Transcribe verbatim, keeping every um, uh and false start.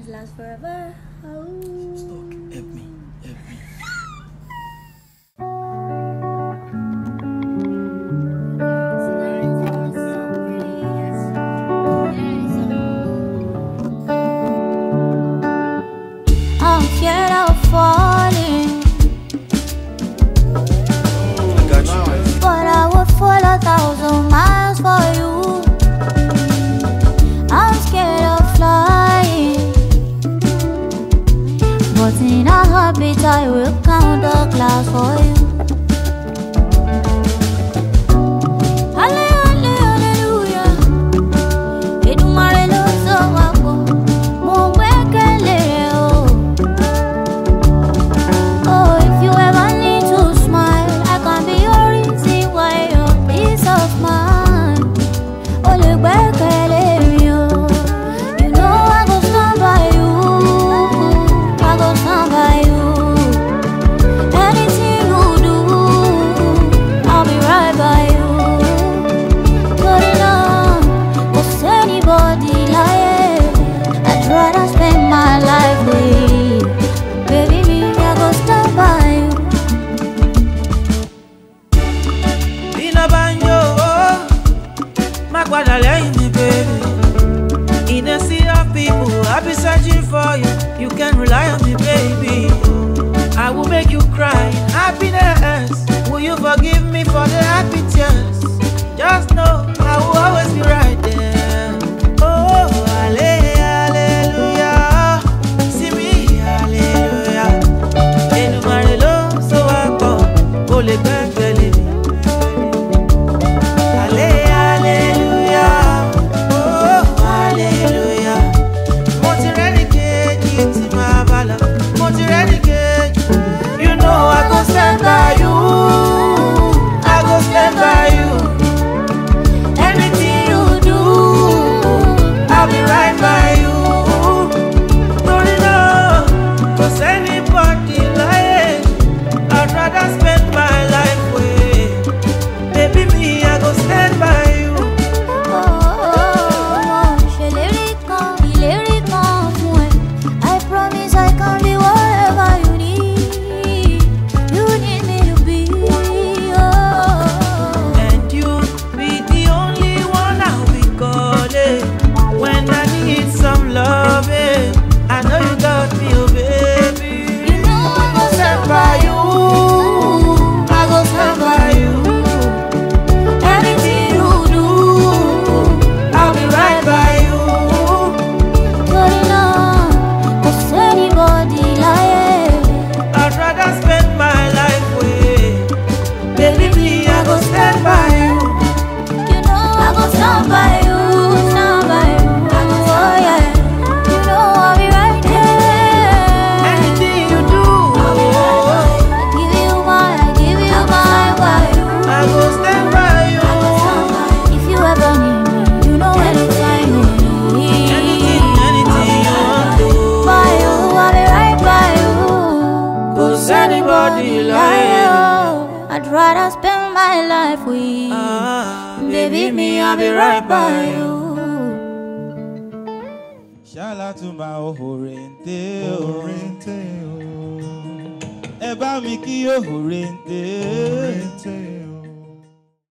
happiness lasts forever. Oh. Stop. Help me. Help me. I'm scared of falling. I got you. But I would fall a thousand miles for you. I'm scared of flying, but in a heartbeat I will count the clouds for you. Hallelujah, it my love. Eba mi ki yo horente.